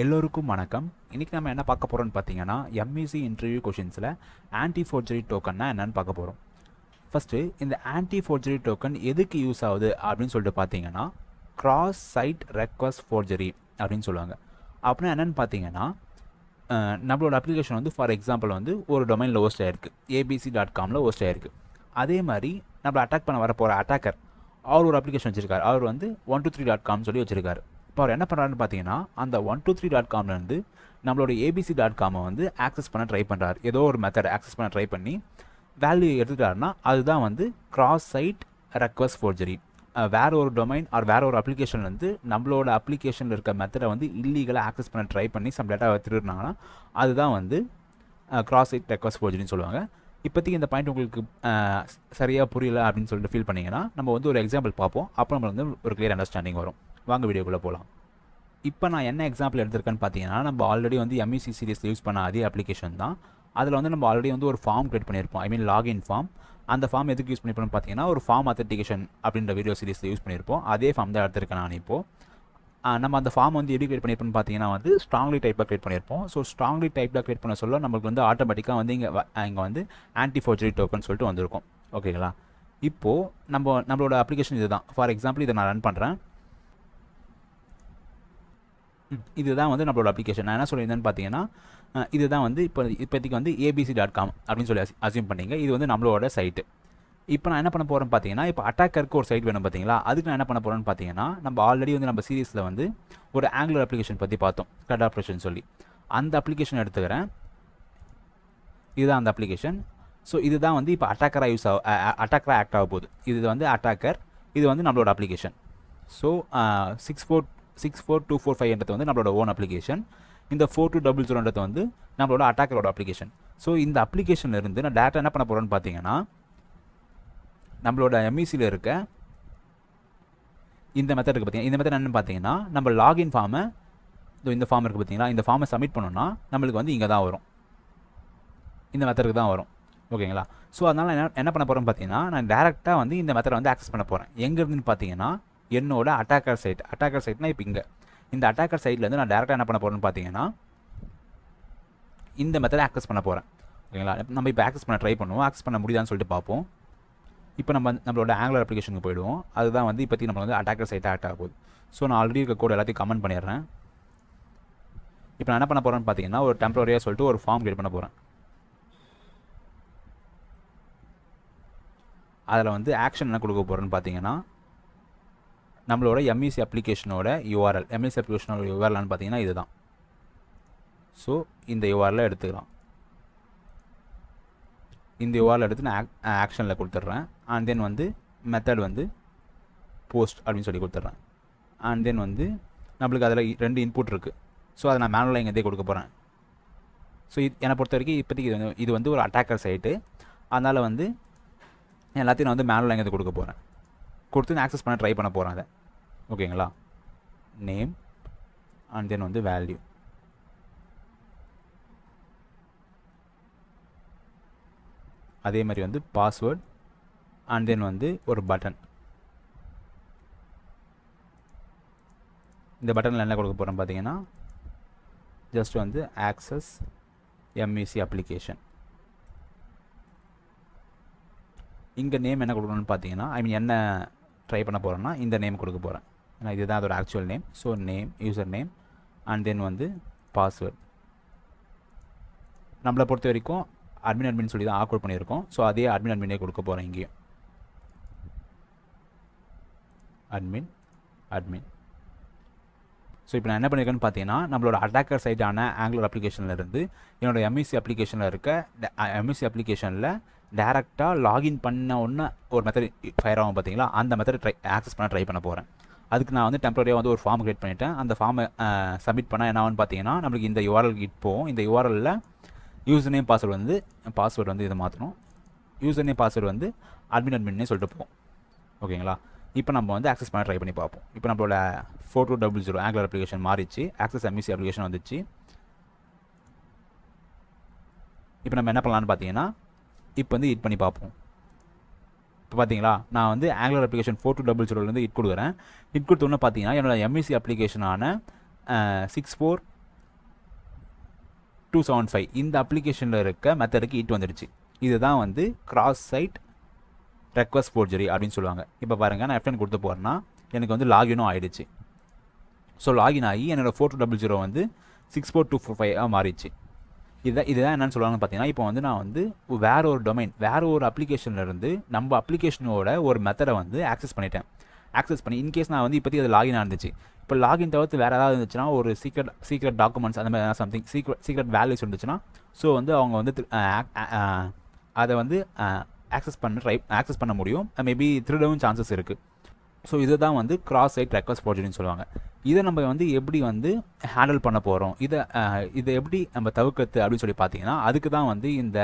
எல்லோருக்கும் வணக்கம். இன்றைக்கி நம்ம என்ன பார்க்க போகிறோம்னு பார்த்தீங்கன்னா MEC இன்டர்வியூ கொஷின்ஸில் ஆன்டிஃபோர்ஜரி டோக்கன்னா என்னென்னு பார்க்க போகிறோம். ஃபஸ்ட்டு இந்த ஆன்டிஃபோர்ஜரி டோக்கன் எதுக்கு யூஸ் ஆகுது அப்படின்னு சொல்லிட்டு பார்த்தீங்கன்னா கிராஸ் சைட் ரெக்வஸ்ட் ஃபோர்ஜரி அப்படின்னு சொல்லுவாங்க. அப்படின்னா என்னென்னு பார்த்தீங்கன்னா நம்மளோட அப்ளிகேஷன் வந்து ஃபார் எக்ஸாம்பிள் வந்து ஒரு டொமைனில் ஹோஸ்ட் ஆகிருக்கு, abc.com-ல ஹோஸ்ட் ஆகிருக்கு. அதே மாதிரி நம்மளை அட்டாக் பண்ண வர போகிற அட்டாக்கர் அவர் ஒரு அப்ளிகேஷன் வச்சுருக்காரு, அவர் வந்து 123.com சொல்லி வச்சுருக்காரு. இப்போ அவர் என்ன பண்ணுறாருன்னு பார்த்தீங்கன்னா அந்த 123.com-லேருந்து நம்மளோட abc.com-ஐ வந்து ஆக்சஸ் பண்ண ட்ரை பண்ணுறாரு. ஏதோ ஒரு மெத்தட் ஆக்சஸ் பண்ண ட்ரை பண்ணி வேல்யூ எடுத்துட்டாருன்னா அதுதான் வந்து கிராஸ் சைட் ரெக்வஸ்ட் ஃபோர்ஜரி. வேறு ஒரு டொமைன் ஆர் வேறு ஒரு அப்ளிகேஷன்லேருந்து நம்மளோட அப்ளிகேஷனில் இருக்க மெத்தடை வந்து இல்லீகலாக ஆக்சஸ் பண்ண ட்ரை பண்ணி சம் டேட்டாவை திருடுனாங்கன்னா அதுதான் வந்து கிராஸ் சைட் ரெக்வஸ்ட் ஃபோர்ஜரின்னு சொல்லுவாங்க. இப்போதைக்கு இந்த பாயிண்ட் உங்களுக்கு சரியாக புரியல அப்படின்னு சொல்லிட்டு ஃபீல் பண்ணிங்கன்னா நம்ம வந்து ஒரு எக்ஸாம்பிள் பார்ப்போம். அப்போ நம்ம வந்து ஒரு கிளியர் அண்டர்ஸ்டாண்டிங் வரும். வாங்க வீடியோக்குள்ளே போகலாம். இப்போ நான் என்ன எக்ஸாம்பிள் எடுத்திருக்கேன்னு பார்த்தீங்கன்னா நம்ம ஆல்ரெடி வந்து MEC சீரிஸில் யூஸ் பண்ண அதே அப்ளிகேஷன் தான். அதில் வந்து நம்ம ஆல்ரெடி வந்து ஒரு ஃபார்ம் க்ரியேட் பண்ணியிருப்போம், லாகின் ஃபார்ம். அந்த ஃபார்ம் எதுக்கு யூஸ் பண்ணியிருப்போம்னு பார்த்தீங்கன்னா ஒரு ஃபார்ம் ஆத்தென்டிகேஷன் அப்படின்ற வீடியோ சீரிஸில் யூஸ் பண்ணியிருப்போம். அதே ஃபார்ம் தான் எடுத்திருக்கேன் நான். இப்போது நம்ம அந்த ஃபார்ம் வந்து எப்படி க்ரியேட் பண்ணியிருப்போம்னு பார்த்தீங்கன்னா வந்து ஸ்ட்ராங்லி டைப்பாக க்ரியேட் பண்ணியிருப்போம். ஸோ ஸ்ட்ராங்லி டைப்பாக க்ரியேட் பண்ண சொல்ல நம்மளுக்கு வந்து ஆட்டோமேட்டிக்காக வந்து இங்கே வந்து ஆன்டிஃபோர்ஜரி டோக்கன் சொல்லிட்டு வந்திருக்கும். ஓகேங்களா? இப்போது நம்மளோட அப்ளிகேஷன் இதுதான். ஃபார் எக்ஸாம்பிள் இதை நான் ரன் பண்ணுறேன். இதுதான் வந்து நம்மளோட அப்ளிகேஷன். நான் என்ன சொல்லியிருந்தேன்னு பார்த்தீங்கன்னா இதுதான் வந்து இப்போதைக்கு வந்து abc.com அப்படின்னு சொல்லி அசியூம் பண்ணிங்க. இது வந்து நம்மளோட சைட்டு. இப்போ நான் என்ன பண்ண போகிறேன்னு பார்த்தீங்கன்னா இப்போ அட்டாக்கருக்கு ஒரு சைட் வேணும் பார்த்தீங்களா? அதுக்கு நான் என்ன பண்ண போகிறேன்னு பார்த்தீங்கன்னா நம்ம ஆல்ரெடி வந்து நம்ம சீரிஸில் வந்து ஒரு ஆங்குலர் அப்ளிகேஷன் பற்றி பார்த்தோம், கட் ஆப்ரேஷன் சொல்லி. அந்த அப்ளிகேஷன் எடுத்துக்கிறேன். இதுதான் அந்த அப்ளிகேஷன். ஸோ இதுதான் வந்து இப்போ அட்டாக்கராக அட்டாக்கராக ஆக்ட் ஆக போகுது. இது வந்து அட்டாக்கர், இது வந்து நம்மளோட அப்ளிகேஷன். ஸோ 64245 என்றது வந்து நம்மளோட ஓன் அப்ளிகேஷன். இந்த 4200 வந்து நம்மளோட அட்டாக்கரோட அப்ளிகேஷன். ஸோ இந்த அப்ளிகேஷன்லேருந்து நான் டேட்டா என்ன பண்ண போகிறேன்னு பார்த்தீங்கன்னா நம்மளோட MEC-யில் இருக்க இந்த மெத்தடுக்கு பார்த்தீங்கன்னா இந்த மெத்தட் என்னென்னு பார்த்தீங்கன்னா நம்ம லாகின் ஃபார்மை இந்த ஃபார்ம் இருக்குது பார்த்தீங்களா? இந்த ஃபார்மை சப்மிட் பண்ணோன்னா நம்மளுக்கு வந்து இங்கே தான் வரும், இந்த மெத்தடுக்கு தான் வரும். ஓகேங்களா? ஸோ அதனால் என்ன பண்ண போகிறேன்னு பார்த்தீங்கன்னா நான் டேரெக்டாக வந்து இந்த மெத்தடை வந்து ஆக்சஸ் பண்ண போகிறேன். எங்கேருந்துன்னு பார்த்தீங்கன்னா என்னோட அட்டாக்கர் சைட். அட்டாக்கர் சைட்னா இப்போ இங்கே இந்த அட்டாக்கர் சைட்லேருந்து நான் டேரெக்டாக என்ன பண்ண போகிறேன்னு பார்த்தீங்கன்னா இந்த மெத்தடை ஆக்சஸ் பண்ண போகிறேன். ஓகேங்களா? நம்ம இப்போ ஆக்சஸ் பண்ண ட்ரை பண்ணுவோம். ஆக்சஸ் பண்ண முடியுதான்னு சொல்லிட்டு பார்ப்போம். இப்போ நம்மளோட ஆங்குலர் அப்ளிகேஷனுக்கு போயிடுவோம். அதுதான் வந்து இப்போத்தி நம்ம வந்து அட்டாக்கர் சைட்டாக ஆக்ட் ஆகுது. ஸோ நான் ஆல்ரெடி இருக்க கோட் எல்லாத்தையும் கமெண்ட் பண்ணிடுறேன். இப்போ நான் என்ன பண்ண போகிறேன்னு பார்த்தீங்கன்னா ஒரு டெம்பரரியாக சொல்லிட்டு ஒரு ஃபார்ம் கிரியேட் பண்ண போகிறேன். அதில் வந்து ஆக்ஷன் என்ன கொடுக்க போகிறேன்னு பார்த்தீங்கன்னா நம்மளோட MEC அப்ளிகேஷனோட URL. MEC அப்ளிகேஷனோட URLனு பார்த்தீங்கன்னா இது தான். ஸோ இந்த URL எடுத்துக்கலாம். இந்த URL எடுத்து நான் ஆக்ஷனில் கொடுத்துட்றேன். அண்ட் தென் வந்து மெத்தட் வந்து போஸ்ட் அப்படின்னு சொல்லி கொடுத்துட்றேன். அண்ட் தென் வந்து நம்மளுக்கு அதில் 2 இன்புட் இருக்குது. ஸோ அதை நான் மேனுவலாக இங்கே கொடுக்க போகிறேன். ஸோ என்னை பொறுத்த வரைக்கும் இப்போதைக்கு இது வந்து ஒரு அட்டாக்கர் சைட்டு. அதனால் வந்து எல்லாத்தையும் நான் வந்து மேனுவலாக இங்கே கொடுக்க போகிறேன். கொடுத்து நான் ஆக்சஸ் பண்ண ட்ரை பண்ண போகிறேன் அதை. ஓகேங்களா? நேம் அண்ட் தென் வந்து வேல்யூ. அதே மாதிரி வந்து பாஸ்வேர்ட் அண்ட் தென் வந்து ஒரு பட்டன். இந்த பட்டனில் என்ன கொடுக்க போகிறேன் பார்த்தீங்கன்னா ஜஸ்ட் வந்து ஆக்சஸ் MEC அப்ளிகேஷன். இங்கே நேம் என்ன கொடுக்கணும்னு பார்த்தீங்கன்னா என்ன ட்ரை பண்ண போகிறேன்னா இந்த நேம் கொடுக்க போகிறேன். ஏன்னா இதுதான் அதோட actual name. So name, user name and then வந்து பாஸ்வேர்ட். நம்மளை பொறுத்த வரைக்கும் admin சொல்லி தான் ஆக்வர்ட் பண்ணியிருக்கோம். ஸோ அதே admin கொடுக்க போகிறேன். இங்கேயும் admin. ஸோ இப்போ நான் என்ன பண்ணியிருக்கேன்னு பார்த்தீங்கன்னா நம்மளோட அட்டாக்கர் சைட்டான ஆங்குலர் அப்ளிகேஷன்லேருந்து என்னோட MEC அப்ளிகேஷனில் டேரெக்டாக லாகின் பண்ண ஒன்று ஒரு மெத்தட் ஃபயர் ஆகும் பார்த்தீங்களா? அந்த மெத்தட் ஆக்சஸ் பண்ண ட்ரை பண்ண போகிறேன். அதுக்கு நான் வந்து டெம்பரரியாக வந்து ஒரு ஃபார்ம் க்ரியேட் பண்ணிவிட்டேன். அந்த ஃபார்மை சப்மிட் பண்ணால் என்ன ஆகும்னு பார்த்தீங்கன்னா நம்மளுக்கு இந்த URL போகும். இந்த URLல யூசர் நேம் பாஸ்வேர்டு வந்து இதை மாற்றணும். யூசர் நேம் பாஸ்வேர்டு வந்து admin சொல்லிட்டு போகும். ஓகேங்களா? இப்போ நம்ம வந்து ஆக்சஸ் பண்ண ட்ரை பண்ணி பார்ப்போம். இப்போ நம்மளோட 4200 ஆங்குலர் அப்ளிகேஷன் மாறிச்சு, ஆக்சஸ் MEC அப்ளிகேஷன் வந்துச்சு. இப்போ நம்ம என்ன பண்ணலான்னு பார்த்தீங்கன்னா இப்போ வந்து ஹிட் பண்ணி பார்ப்போம். இப்போ பார்த்தீங்களா நான் வந்து ஆங்குலர் அப்ளிகேஷன் 4200-லேருந்து ஹிட் கொடுக்குறேன். ஹிட் கொடுத்தோன்னு பார்த்தீங்கன்னா என்னோட MEC அப்ளிகேஷனான 6 275 இந்த அப்ளிகேஷனில் இருக்க மெத்தடுக்கு ஈட்டு வந்துடுச்சு. இதுதான் வந்து கிராஸ் சைட் ரெக்வஸ்ட் ஃபோர்ஜரி அப்படின்னு சொல்லுவாங்க. இப்போ பாருங்கள், நான் F10 கொடுத்து போகிறேன்னா எனக்கு வந்து லாகினும் ஆகிடுச்சு. ஸோ லாகின் ஆகி என்னோடய 4200 வந்து 64245 மாறிடுச்சு. இதுதான் என்னென்னு சொல்லுவாங்கன்னு பார்த்தீங்கன்னா, இப்போ வந்து நான் வந்து வேறு ஒரு டொமைன் வேறு ஒரு அப்ளிகேஷன்லேருந்து நம்ம அப்ளிகேஷனோட ஒரு மெத்தடை வந்து ஆக்சஸ் பண்ணிட்டேன். ஆக்சஸ் பண்ணி இன்கேஸ் நான் வந்து இப்போதைக்கு அது லாகின் ஆகிருந்துச்சு. இப்போ லாகின் தவிர்த்து வேறு ஏதாவது இருந்துச்சுன்னா ஒரு சீக்ரெட் டாக்குமெண்ட்ஸ் அந்த மாதிரி சம்திங் சீக்ரெட் வேல்யூஸ் இருந்துச்சுன்னா ஸோ வந்து அவங்க வந்து அதை வந்து ஆக்சஸ் பண்ண முடியும். மேபி திருடவும் சான்சஸ் இருக்குது. ஸோ இதுதான் வந்து கிராஸ் சைட் ரெக்வஸ்ட் ஃபோர்ஜரின்னு சொல்லுவாங்க. இதை நம்ம வந்து எப்படி வந்து ஹேண்டில் பண்ண போகிறோம், இதை எப்படி நம்ம தவிர்க்கிறது அப்படின்னு சொல்லி பார்த்தீங்கன்னா, அதுக்கு தான் வந்து இந்த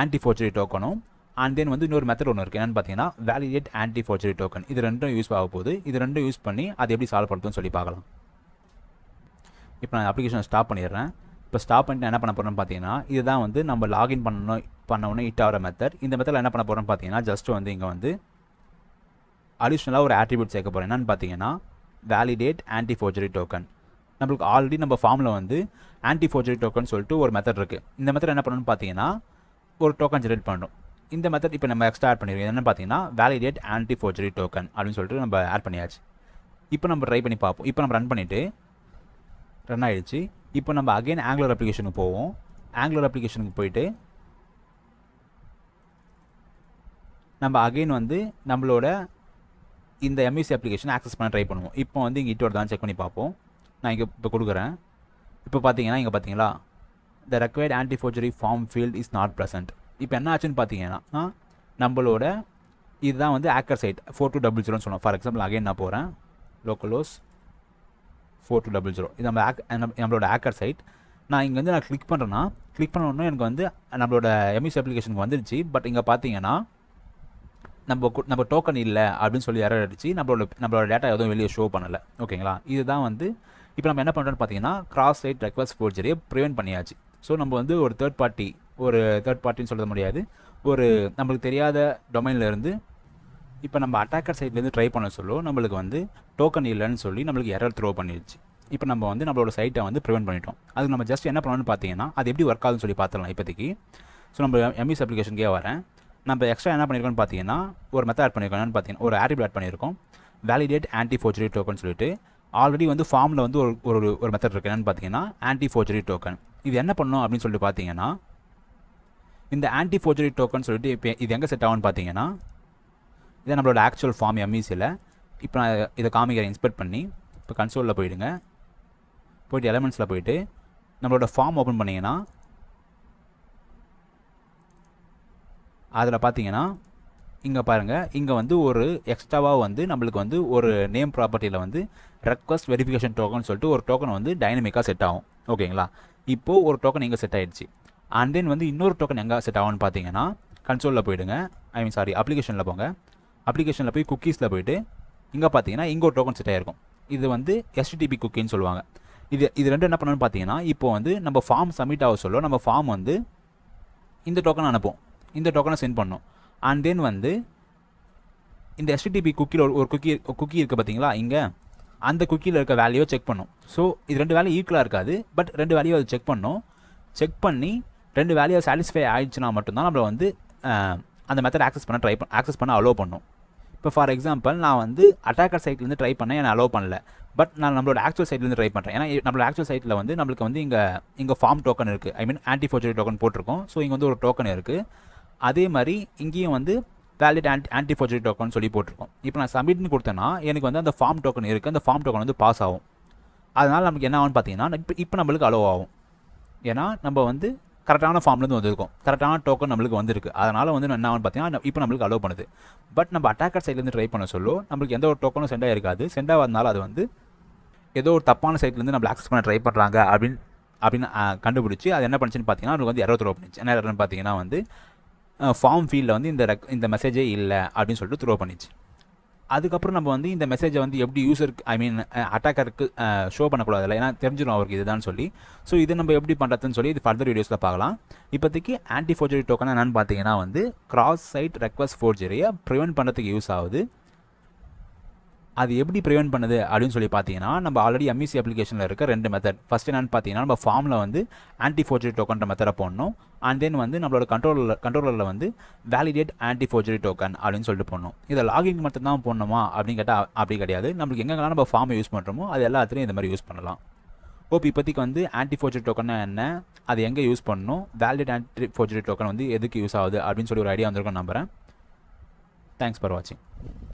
ஆன்டி ஃபோர்ஜரி டோக்கனும் அண்ட் தென் வந்து இன்னொரு மெத்தட் ஒன்று இருக்குது. என்னென்னு பார்த்தீங்கன்னா வேலிடேட் ஆன்டி ஃபோர்ஜரி டோக்கன். இது ரெண்டும் யூஸ் ஆக போகுது. இது ரெண்டும் யூஸ் பண்ணி அதை எப்படி சால்வ் பண்ணுறதுன்னு சொல்லி பார்க்கலாம். இப்போ நான் அப்ளிகேஷனை ஸ்டாப் பண்ணிடுறேன். இப்போ ஸ்டாப் பண்ணிட்டு என்ன பண்ண போகிறோம்னு பார்த்தீங்கன்னா, இதுதான் வந்து நம்ம லாகின் பண்ண உடனே ஹிட் ஆகிற மெத்தட். இந்த மெத்தடில் என்ன பண்ண போகிறோம்னு பார்த்தீங்கன்னா, ஜஸ்ட் வந்து இங்கே வந்து அடிஷ்னலாக ஒரு ஆட்ரிபியூட் சேர்க்க போகிறோம். என்னென்னு பார்த்தீங்கன்னா வேலிடேட் ஆன்டி ஃபோர்ஜரி டோக்கன். நம்மளுக்கு ஆல்ரெடி நம்ம ஃபார்மில் வந்து ஆன்டி ஃபோர்ஜரி டோக்கன் சொல்லிட்டு ஒரு மெத்தட் இருக்குது. இந்த மெத்தட் என்ன பண்ணணும்னு பார்த்தீங்கன்னா ஒரு டோக்கன் ஜென்ரேட் பண்ணணும். இந்த மெத்தட் இப்போ நம்ம எக்ஸ்ட்ரா ஆட் பண்ணிடுவோம். என்னென்னு பார்த்தீங்கன்னா வேலிடேட் ஆன்டி ஃபோர்ஜரி டோக்கன் அப்படின்னு சொல்லிட்டு நம்ம ஆட் பண்ணியாச்சு. இப்போ நம்ம ட்ரை பண்ணி பார்ப்போம். இப்போ நம்ம ரன் பண்ணிவிட்டு ரன் ஆகிடுச்சு. இப்போ நம்ம அகெயின் ஆங்குலர் அப்ளிகேஷனுக்கு போவோம். ஆங்குலர் அப்ளிகேஷனுக்கு போயிட்டு நம்ம அகெயின் வந்து நம்மளோட இந்த MEC அப்ளிகேஷன் ஆக்சஸ் பண்ண ட்ரை பண்ணுவோம். இப்போ வந்து இங்கே ஹிட் வருதான்னு செக் பண்ணி பார்ப்போம். நான் இங்கே இப்போ கொடுக்குறேன். இப்போ பார்த்தீங்கன்னா இங்கே பார்த்தீங்களா the required anti forgery form field is not present. இப்போ என்ன ஆச்சுன்னு பார்த்தீங்கன்னா நம்மளோட இதுதான் வந்து ஆக்கர் சைட் 4200ன்னு சொல்லணும். ஃபார் எக்ஸாம்பிள் அகைன் நான் போகிறேன் லோக்கலோஸ் 4200. இது நம்மளோட ஆக்கர் சைட். நான் இங்கே வந்து நான் கிளிக் பண்ணுறேன்னா கிளிக் பண்ணணுன்னா எனக்கு வந்து நம்மளோட MEC அப்ளிகேஷனுக்கு வந்துடுச்சு. பட் இங்கே பார்த்தீங்கன்னா நம்ம டோக்கன் இல்லை அப்படின்னு சொல்லி எரர் அடிச்சு நம்மளோட டேட்டா எதுவும் வெளியே ஷோ பண்ணலை. ஓகேங்களா, இதுதான் வந்து இப்போ நம்ம என்ன பண்ணுறோன்னு பார்த்தீங்கன்னா கிராஸ் சைட் ரெக்வஸ்ட் ஃபோர்ஜரியை ப்ரிவென்ட் பண்ணியாச்சு. ஸோ நம்ம வந்து ஒரு தேர்ட் பார்ட்டின்னு சொல்ல முடியாது, ஒரு நம்மளுக்கு தெரியாத டொமைன்லேருந்து இப்போ நம்ம அட்டாக்கர் சைட்லேருந்து ட்ரை பண்ண சொல்லும் நம்மளுக்கு வந்து டோக்கன் இல்லைன்னு சொல்லி நம்மளுக்கு எரர் த்ரோ பண்ணிடுச்சு. இப்போ நம்ம வந்து நம்மளோட சைட்டை வந்து ப்ரிவென்ட் பண்ணிட்டோம். அதுக்கு நம்ம ஜஸ்ட் என்ன பண்ணணும்னு பார்த்தீங்கன்னா அது எப்படி ஒர்க் ஆகுதுன்னு சொல்லி பார்த்துடலாம் இப்போதைக்கு. ஸோ நம்ம MEC அப்ளிகேஷனுக்கே வரேன். நம்ம எக்ஸ்ட்ரா என்ன பண்ணியிருக்கோம்னு பார்த்தீங்கன்னா ஒரு மெத்தட் ஆட் பண்ணியிருக்கோம். என்னென்னு பார்த்தீங்கன்னா ஒரு ஆட்ரிபியூட் ஆட் பண்ணியிருக்கோம் வேலிடேட் ஆன்டி ஃபோர்ஜரி டோக்கன் சொல்லிட்டு. ஆல்ரெடி வந்து ஃபார்மில் வந்து ஒரு மெத்தட் இருக்குது. என்னென்னு பார்த்தீங்கன்னா ஆன்டி ஃபோர்ஜரி டோக்கன். இது என்ன பண்ணணும் அப்படின்னு சொல்லிட்டு பார்த்தீங்கன்னா இந்த ஆன்டி ஃபோர்ஜரி டோக்கன் சொல்லிட்டு இப்போ இது எங்கே செட் ஆகும்னு பார்த்தீங்கன்னா இதை நம்மளோட ஆக்சுவல் ஃபார்ம் MECயில் இப்போ நான் இதை காமிக்கிறேன். இன்ஸ்பெக்ட் பண்ணி இப்போ கன்சோலில் போயிடுங்க. போய்ட்டு எலமெண்ட்ஸில் போயிட்டு நம்மளோட ஃபார்ம் ஓப்பன் பண்ணிங்கன்னா அதில் பார்த்தீங்கன்னா இங்கே பாருங்கள், இங்கே வந்து ஒரு எக்ஸ்ட்ராவாக வந்து நம்மளுக்கு வந்து ஒரு நேம் ப்ராப்பர்ட்டியில் வந்து ரெக்வஸ்ட் வெரிஃபிகேஷன் டோக்கன் சொல்லிட்டு ஒரு டோக்கன் வந்து டைனமிக்காக செட் ஆகும். ஓகேங்களா, இப்போது ஒரு டோக்கன் இங்கே செட் ஆகிடுச்சு. அண்ட் தென் வந்து இன்னொரு டோக்கன் எங்கே செட் ஆகும்னு பார்த்தீங்கன்னா கன்சோலில் போயிடுங்க. அப்ளிகேஷனில் போங்க. அப்ளிகேஷனில் போய் குக்கீஸில் போயிட்டு இங்கே பார்த்தீங்கன்னா இங்கே ஒரு டோக்கன் செட் ஆகிருக்கும். இது வந்து HTTP குக்கின்னு சொல்லுவாங்க. இது ரெண்டும் என்ன பண்ணணும்னு பார்த்தீங்கன்னா இப்போ வந்து நம்ம ஃபார்ம் சப்மிட் ஆக சொல்ல நம்ம ஃபார்ம் வந்து இந்த டோக்கன் அனுப்போம், இந்த டோக்கனை சென்ட் பண்ணணும். அண்ட் தென் வந்து இந்த HTTP குக்கியில் ஒரு குக்கி இருக்குது பார்த்தீங்களா, இங்கே அந்த குக்கியில் இருக்க வேல்யூவை செக் பண்ணும். ஸோ இது ரெண்டு வேல்யூ ஈக்குவலாக இருக்காது, பட் ரெண்டு வேல்யூவை அது செக் பண்ணணும். செக் பண்ணி ரெண்டு வேல்யூவை சாட்டிஸ்ஃபை ஆகிடுச்சுன்னா மட்டும்தான் நம்மளை வந்து அந்த மெத்தட் ஆக்சஸ் பண்ண அலோவ் பண்ணும். இப்போ ஃபார் எக்ஸாம்பிள் நான் வந்து அட்டாக்கர் சைட்லேருந்து ட்ரை பண்ணேன், என்னை அலோவ் பண்ணல. பட் நான் நம்மளோட ஆக்சுவல் சைட்லேருந்து ட்ரை பண்ணுறேன். ஏன்னா நம்மளோட ஆக்சுவல் சைட்டில் வந்து நம்மளுக்கு வந்து இங்கே ஃபார்ம் டோக்கன் இருக்குது, ஆன்டி ஃபோர்ஜரி டோக்கன் போட்டிருக்கோம். ஸோ இங்கே வந்து ஒரு டோக்கன் இருக்குது. அதே மாதிரி இங்கேயும் வந்து வேலிட் ஆன்டி ஃபோர்ஜரி டோக்கன் சொல்லி போட்டிருக்கோம். இப்போ நான் சப்மிட்னு கொடுத்தேன்னா எனக்கு வந்து அந்த ஃபார்ம் டோக்கன் இருக்குது, அந்த ஃபார்ம் டோக்கன் வந்து பாஸ் ஆகும். அதனால் நமக்கு என்ன ஆகும்னு பார்த்தீங்கன்னா இப்போ நம்மளுக்கு அலோவ் ஆகும். ஏன்னா நம்ம வந்து கரெக்டான ஃபார்ம்லேருந்து வந்திருக்கோம், கரெக்டான டோக்கன் நம்மளுக்கு வந்திருக்கு. அதனால் வந்து என்ன ஆகும்னு பார்த்தீங்கன்னா இப்போ நம்மளுக்கு அலோவ் பண்ணுது. பட் நம்ம அட்டாக்கர் சைட்லேருந்து ட்ரை பண்ண சொல்லோ நம்மளுக்கு எந்த ஒரு டோக்கனும் சென்டாக இருக்காது. சென்டாகிறதுனால அது வந்து ஏதோ ஒரு தப்பான சைட்லேருந்து நம்மளை ஆக்சஸ் பண்ண ட்ரை பண்ணுறாங்க அப்படின்னு கண்டுபிடிச்சி அது என்ன பண்ணுச்சுன்னு பார்த்தீங்கன்னா நமக்கு வந்து 20 ரூபா பண்ணிச்சு. என்ன எரர்னு பார்த்தீங்கன்னா வந்து ஃபார்ம் ஃபீல்டில் வந்து இந்த மெசேஜே இல்லை அப்படின்னு சொல்லிட்டு த்ரோ பண்ணிச்சு. அதுக்கப்புறம் நம்ம வந்து இந்த மெசேஜை வந்து எப்படி யூஸருக்கு அட்டாக்கருக்கு ஷோ பண்ணக்கூடாது இல்லை, ஏன்னா தெரிஞ்சிடும் அவருக்கு இதுதான் சொல்லி. ஸோ இது நம்ம எப்படி பண்ணுறதுன்னு சொல்லி இது ஃபர்தர் வீடியோஸில் பார்க்கலாம். இப்போதைக்கு ஆன்டி ஃபோர்ஜரி டோக்கன் என்னென்னு பார்த்தீங்கன்னா வந்து கிராஸ் சைட் ரெக்வஸ்ட் ஃபோர்ஜரியை ப்ரிவென்ட் பண்ணுறதுக்கு யூஸ் ஆகுது. அது எப்படி ப்ரிவென்ட் பண்ணுது அப்படினு சொல்லி பாத்தீங்கன்னா நம்ம ஆல்ரெடி MEC அப்ளிகேஷன்ல இருக்க ரெண்டு மெத்தட் ஃபர்ஸ்ட் என்னன்னு பாத்தீங்கன்னா நம்ம ஃபார்ம்ல வந்து ஆன்டி ஃபோர்ஜரி டோக்கன் மெத்தட போடணும் அண்ட் தென் வந்து நம்மளோட கண்ட்ரோலர்ல வந்து வேலிடேட் ஆன்டி ஃபோர்ஜரி டோக்கன் அப்படினு சொல்லிட்டு போடணும். இத லாகிங் மட்டும் தான் போடணுமா அப்படினு கேட்டா அப்படி கிடையாது. நமக்கு எங்கெல்லாம் நம்ம ஃபார்ம் யூஸ் பண்றோமோ அது எல்லாத்துலயும் இந்த மாதிரி யூஸ் பண்ணலாம். ஓப் இப்போதைக்கு வந்து ஆன்டி ஃபோர்ஜரி டோக்கன்னா என்ன, அது எங்கே யூஸ் பண்ணணும், வேலிடேட் ஆன்டி ஃபோர்ஜரி டோக்கன் வந்து எதுக்கு யூஸ் ஆகுது அப்படின்னு சொல்லி ஒரு ஐடியா வந்திருக்கும் நம்புறேன். தேங்க்ஸ் ஃபார் வாட்சிங்.